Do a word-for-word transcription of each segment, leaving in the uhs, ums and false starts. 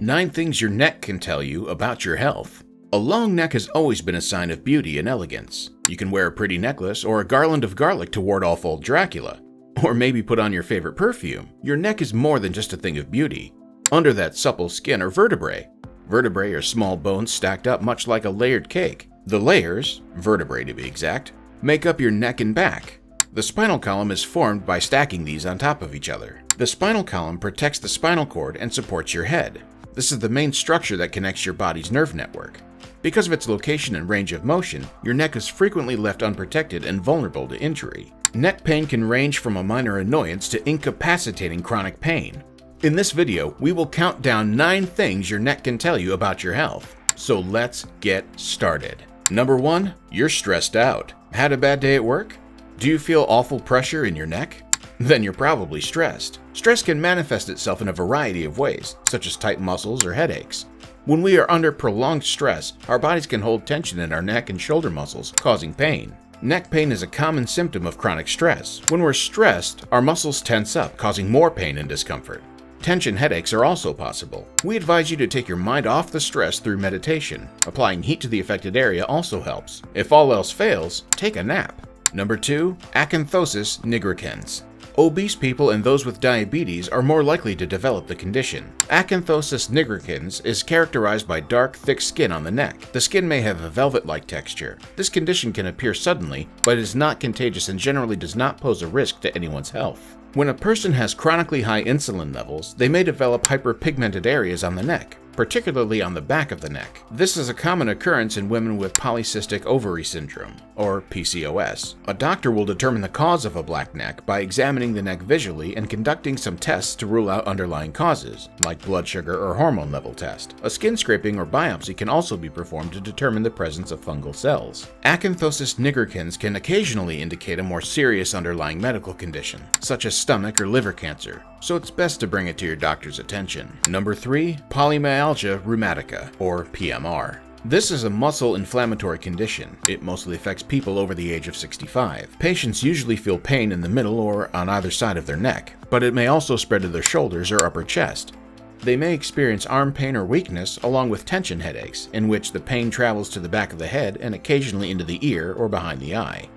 nine things your neck can tell you about your health. A long neck has always been a sign of beauty and elegance. You can wear a pretty necklace or a garland of garlic to ward off old Dracula. Or maybe put on your favorite perfume. Your neck is more than just a thing of beauty. Under that supple skin are vertebrae. Vertebrae are small bones stacked up much like a layered cake. The layers, vertebrae to be exact, make up your neck and back. The spinal column is formed by stacking these on top of each other. The spinal column protects the spinal cord and supports your head. This is the main structure that connects your body's nerve network. Because of its location and range of motion, your neck is frequently left unprotected and vulnerable to injury. Neck pain can range from a minor annoyance to incapacitating chronic pain. In this video, we will count down nine things your neck can tell you about your health. So let's get started. Number one, you're stressed out. Had a bad day at work? Do you feel awful pressure in your neck? Then you're probably stressed. Stress can manifest itself in a variety of ways, such as tight muscles or headaches. When we are under prolonged stress, our bodies can hold tension in our neck and shoulder muscles, causing pain. Neck pain is a common symptom of chronic stress. When we're stressed, our muscles tense up, causing more pain and discomfort. Tension headaches are also possible. We advise you to take your mind off the stress through meditation. Applying heat to the affected area also helps. If all else fails, take a nap. Number two, acanthosis nigricans. Obese people and those with diabetes are more likely to develop the condition. Acanthosis nigricans is characterized by dark, thick skin on the neck. The skin may have a velvet-like texture. This condition can appear suddenly, but is not contagious and generally does not pose a risk to anyone's health. When a person has chronically high insulin levels, they may develop hyperpigmented areas on the neck, particularly on the back of the neck. This is a common occurrence in women with polycystic ovary syndrome, or P C O S. A doctor will determine the cause of a black neck by examining the neck visually and conducting some tests to rule out underlying causes, like blood sugar or hormone level test. A skin scraping or biopsy can also be performed to determine the presence of fungal cells. Acanthosis nigricans can occasionally indicate a more serious underlying medical condition, such as stomach or liver cancer, so it's best to bring it to your doctor's attention. Number three, polymyalgia rheumatica, or P M R. This is a muscle inflammatory condition. It mostly affects people over the age of sixty-five. Patients usually feel pain in the middle or on either side of their neck, but it may also spread to their shoulders or upper chest. They may experience arm pain or weakness along with tension headaches, in which the pain travels to the back of the head and occasionally into the ear or behind the eye.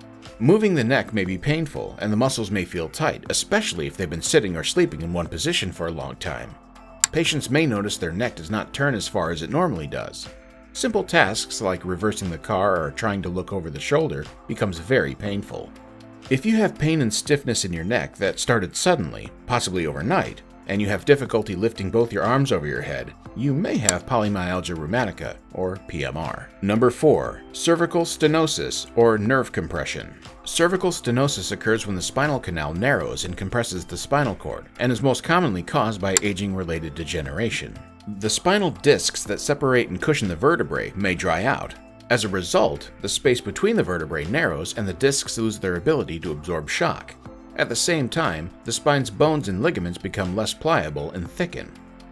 Moving the neck may be painful, and the muscles may feel tight, especially if they've been sitting or sleeping in one position for a long time. Patients may notice their neck does not turn as far as it normally does. Simple tasks like reversing the car or trying to look over the shoulder becomes very painful. If you have pain and stiffness in your neck that started suddenly, possibly overnight, and you have difficulty lifting both your arms over your head, you may have polymyalgia rheumatica, or P M R. Number four, cervical stenosis, or nerve compression. Cervical stenosis occurs when the spinal canal narrows and compresses the spinal cord, and is most commonly caused by aging-related degeneration. The spinal discs that separate and cushion the vertebrae may dry out. As a result, the space between the vertebrae narrows and the discs lose their ability to absorb shock. At the same time, the spine's bones and ligaments become less pliable and thicken.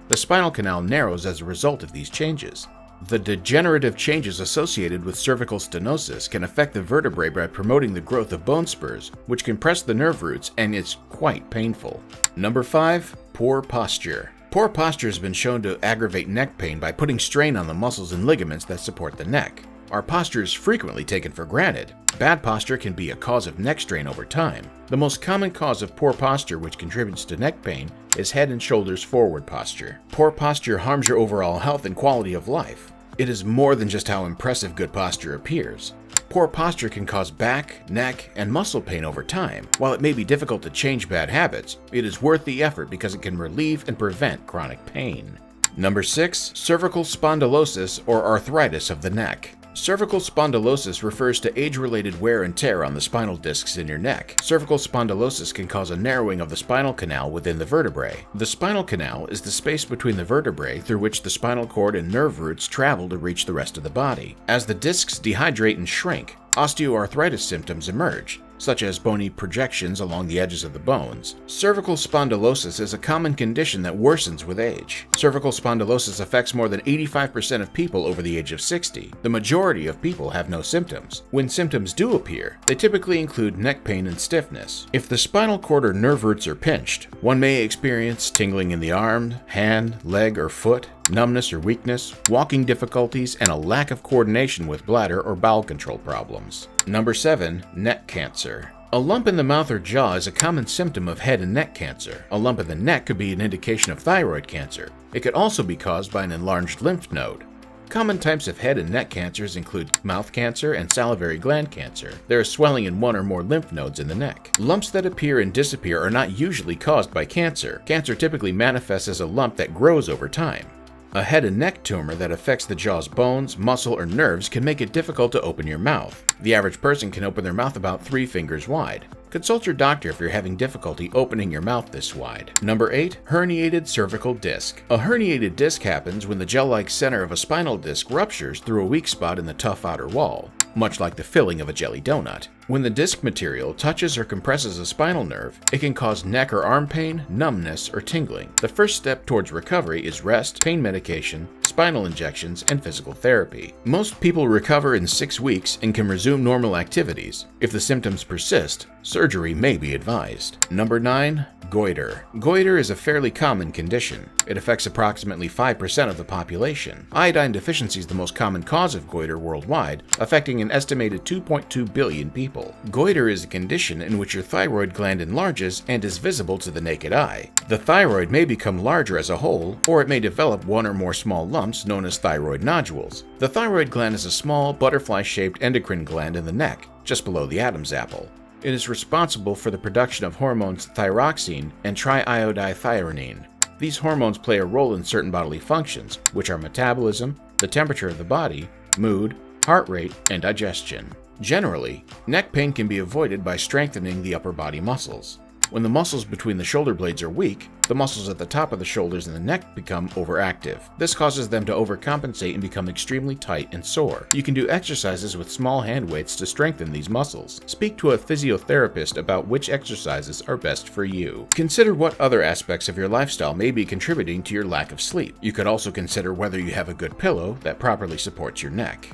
The spinal canal narrows as a result of these changes. The degenerative changes associated with cervical stenosis can affect the vertebrae by promoting the growth of bone spurs, which compress the nerve roots, and it's quite painful. Number five, poor posture. Poor posture has been shown to aggravate neck pain by putting strain on the muscles and ligaments that support the neck. Our posture is frequently taken for granted. Bad posture can be a cause of neck strain over time. The most common cause of poor posture, which contributes to neck pain, is head and shoulders forward posture. Poor posture harms your overall health and quality of life. It is more than just how impressive good posture appears. Poor posture can cause back, neck, and muscle pain over time. While it may be difficult to change bad habits, it is worth the effort because it can relieve and prevent chronic pain. Number six, cervical spondylosis, or arthritis of the neck. Cervical spondylosis refers to age-related wear and tear on the spinal discs in your neck. Cervical spondylosis can cause a narrowing of the spinal canal within the vertebrae. The spinal canal is the space between the vertebrae through which the spinal cord and nerve roots travel to reach the rest of the body. As the discs dehydrate and shrink, osteoarthritis symptoms emerge, such as bony projections along the edges of the bones. Cervical spondylosis is a common condition that worsens with age. Cervical spondylosis affects more than eighty-five percent of people over the age of sixty. The majority of people have no symptoms. When symptoms do appear, they typically include neck pain and stiffness. If the spinal cord or nerve roots are pinched, one may experience tingling in the arm, hand, leg, or foot, numbness or weakness, walking difficulties, and a lack of coordination with bladder or bowel control problems. Number seven. Neck cancer. A lump in the mouth or jaw is a common symptom of head and neck cancer. A lump in the neck could be an indication of thyroid cancer. It could also be caused by an enlarged lymph node. Common types of head and neck cancers include mouth cancer and salivary gland cancer. There is swelling in one or more lymph nodes in the neck. Lumps that appear and disappear are not usually caused by cancer. Cancer typically manifests as a lump that grows over time. A head and neck tumor that affects the jaw's bones, muscle, or nerves can make it difficult to open your mouth. The average person can open their mouth about three fingers wide. Consult your doctor if you're having difficulty opening your mouth this wide. Number eight. Herniated cervical disc. A herniated disc happens when the gel-like center of a spinal disc ruptures through a weak spot in the tough outer wall, much like the filling of a jelly donut. When the disc material touches or compresses a spinal nerve, it can cause neck or arm pain, numbness, or tingling. The first step towards recovery is rest, pain medication, spinal injections, and physical therapy. Most people recover in six weeks and can resume normal activities. If the symptoms persist, surgery may be advised. Number nine. Goiter. Goiter is a fairly common condition. It affects approximately five percent of the population. Iodine deficiency is the most common cause of goiter worldwide, affecting an estimated two point two billion people. Goiter is a condition in which your thyroid gland enlarges and is visible to the naked eye. The thyroid may become larger as a whole, or it may develop one or more small lumps known as thyroid nodules. The thyroid gland is a small, butterfly-shaped endocrine gland in the neck, just below the Adam's apple. It is responsible for the production of hormones thyroxine and triiodothyronine. These hormones play a role in certain bodily functions, which are metabolism, the temperature of the body, mood, heart rate, and digestion. Generally, neck pain can be avoided by strengthening the upper body muscles. When the muscles between the shoulder blades are weak, the muscles at the top of the shoulders and the neck become overactive. This causes them to overcompensate and become extremely tight and sore. You can do exercises with small hand weights to strengthen these muscles. Speak to a physiotherapist about which exercises are best for you. Consider what other aspects of your lifestyle may be contributing to your lack of sleep. You could also consider whether you have a good pillow that properly supports your neck.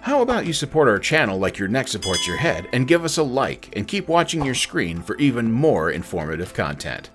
How about you support our channel like your neck supports your head and give us a like, and keep watching your screen for even more informative content.